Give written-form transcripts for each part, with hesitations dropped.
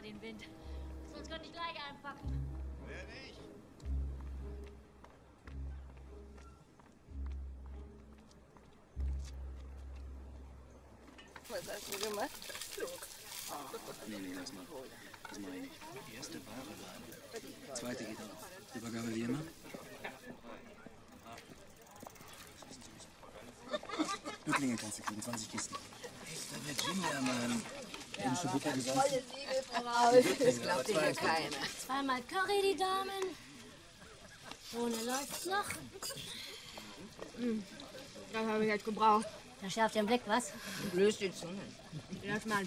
mal den Wind. Sonst könnte ich gleich einpacken. Wer nicht? Was hast du gemacht? Das flog. Nee, lass mal. Das mache ich nicht. Die erste Bahre war. Zweite geht auch. Übergabe wie immer. Bücklinge kannst du kriegen, 20 Kisten. Echt, da wird Jimmy, Mann. Ja, aber ganz volle Siegel voraus. Das glaubt dir ja keiner. Zweimal Curry, die Damen. Ohne läuft's noch. Das habe ich jetzt gebraucht. Da schärft den Blick, was? Löst die Zunge. Lass mal.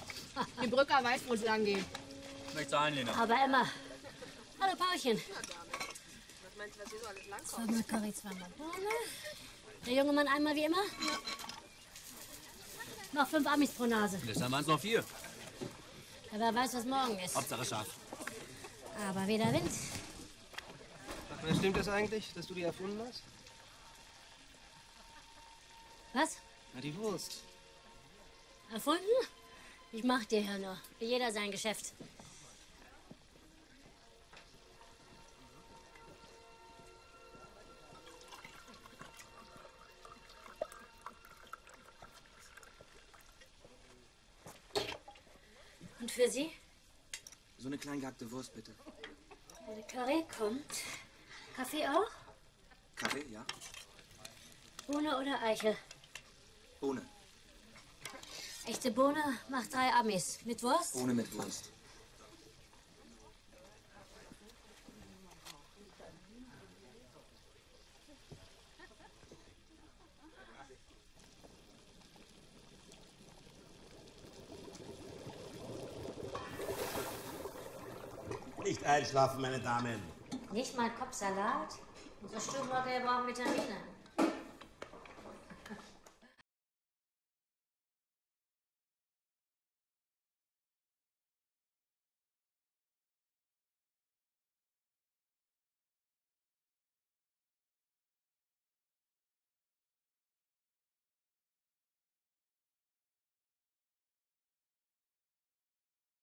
Die Brücker weiß, wo es lang geht. Möchtest du ein, Lena? Aber Emma. Hallo, Paulchen. Was meinst du, was hier so alles lang kommt? Zweimal Curry, zweimal Bohne. Der junge Mann einmal wie immer. Ja. Noch 5 Amis pro Nase. Bisher waren es noch 4. Aber wer weiß, was morgen ist. Hauptsache scharf. Aber weder Wind. Sag mal, stimmt das eigentlich, dass du die erfunden hast? Was? Na, die Wurst. Erfunden? Ich mach dir ja nur. Wie jeder sein Geschäft. Und für Sie? So eine klein gehackte Wurst, bitte. Der Curry kommt. Kaffee auch? Kaffee, ja. Bohne oder Eichel? Bohne. Echte Bohne macht 3 Amis. Mit Wurst? Bohne mit Wurst. Nicht einschlafen, meine Damen. Nicht mal Kopfsalat? Unsere Stubenhotel brauchen Vitamine.